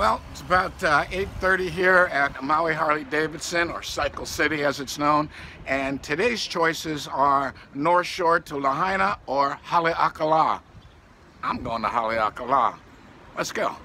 Well, it's about 8:30 here at Maui Harley-Davidson, or Cycle City as it's known, and today's choices are North Shore to Lahaina or Haleakalā. I'm going to Haleakalā. Let's go.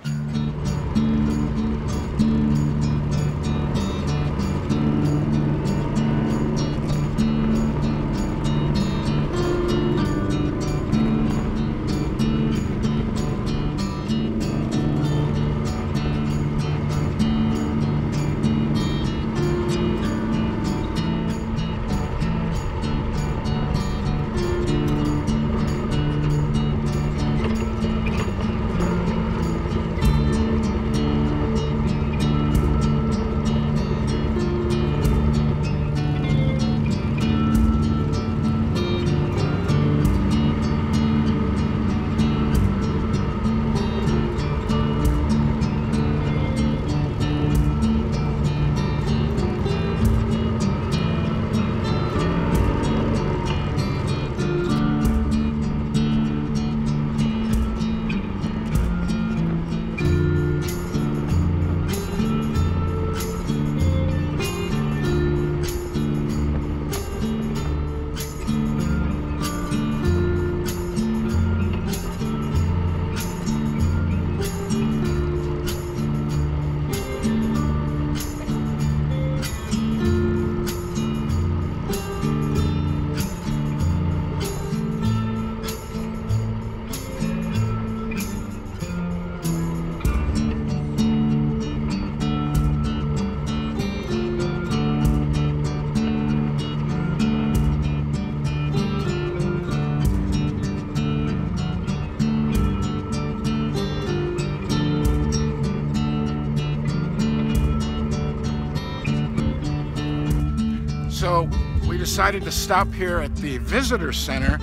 So we decided to stop here at the visitor center,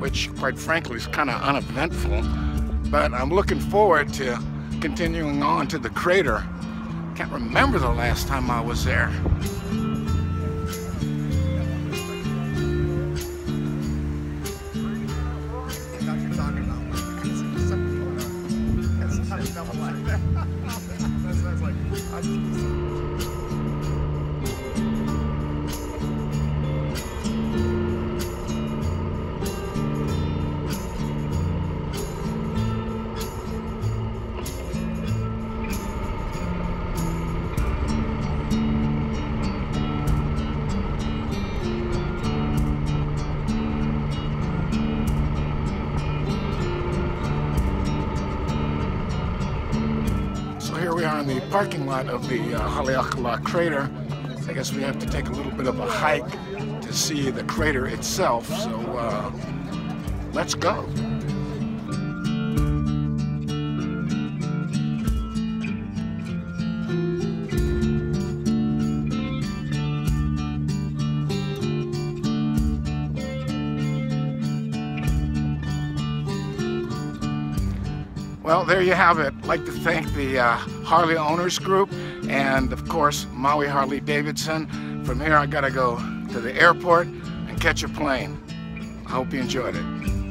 which quite frankly is kind of uneventful, but I'm looking forward to continuing on to the crater. Can't remember the last time I was there. In the parking lot of the Haleakalā crater. I guess we have to take a little bit of a hike to see the crater itself, so let's go. Well, there you have it. I'd like to thank the Harley Owners Group and, of course, Maui Harley-Davidson. From here, I gotta go to the airport and catch a plane. I hope you enjoyed it.